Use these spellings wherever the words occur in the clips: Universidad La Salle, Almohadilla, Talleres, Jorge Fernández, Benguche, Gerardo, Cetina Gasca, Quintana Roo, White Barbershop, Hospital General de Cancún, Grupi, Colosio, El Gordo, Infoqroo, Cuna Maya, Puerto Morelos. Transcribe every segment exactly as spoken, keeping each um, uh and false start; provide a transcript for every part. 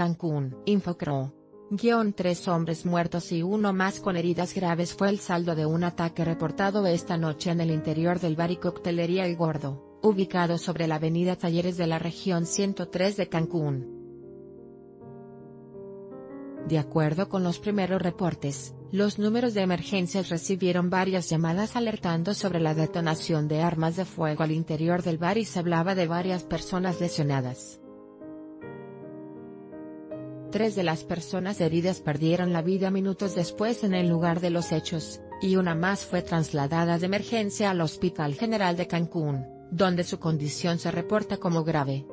Cancún. Infoqroo. Guión tres hombres muertos y uno más con heridas graves fue el saldo de un ataque reportado esta noche en el interior del bar y coctelería El Gordo, ubicado sobre la avenida Talleres de la región ciento tres de Cancún. De acuerdo con los primeros reportes, los números de emergencias recibieron varias llamadas alertando sobre la detonación de armas de fuego al interior del bar y se hablaba de varias personas lesionadas. Tres de las personas heridas perdieron la vida minutos después en el lugar de los hechos, y una más fue trasladada de emergencia al Hospital General de Cancún, donde su condición se reporta como grave.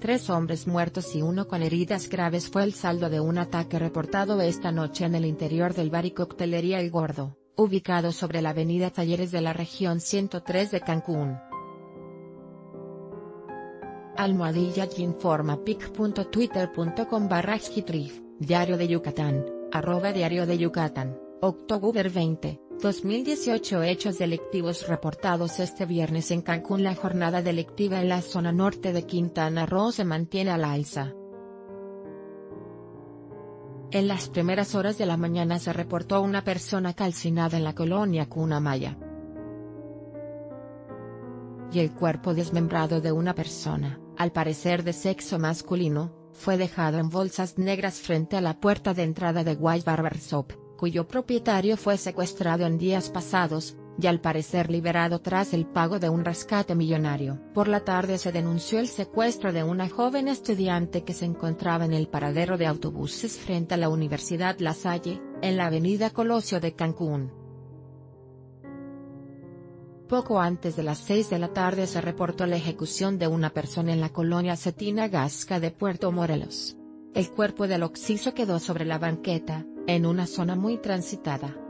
Tres hombres muertos y uno con heridas graves fue el saldo de un ataque reportado esta noche en el interior del bar y coctelería El Gordo, ubicado sobre la avenida Talleres de la región ciento tres de Cancún. Almohadilla informa pic punto twitter punto com barra Hitrif, Diario de Yucatán, arroba Diario de Yucatán, octubre veinte, dos mil dieciocho. Hechos delictivos reportados este viernes en Cancún. La jornada delictiva en la zona norte de Quintana Roo se mantiene a la alza. En las primeras horas de la mañana se reportó una persona calcinada en la colonia Cuna Maya, y el cuerpo desmembrado de una persona, al parecer de sexo masculino, fue dejado en bolsas negras frente a la puerta de entrada de White Barbershop, cuyo propietario fue secuestrado en días pasados, y al parecer liberado tras el pago de un rescate millonario. Por la tarde se denunció el secuestro de una joven estudiante que se encontraba en el paradero de autobuses frente a la Universidad La Salle, en la avenida Colosio de Cancún. Poco antes de las seis de la tarde se reportó la ejecución de una persona en la colonia Cetina Gasca de Puerto Morelos. El cuerpo del occiso quedó sobre la banqueta, en una zona muy transitada.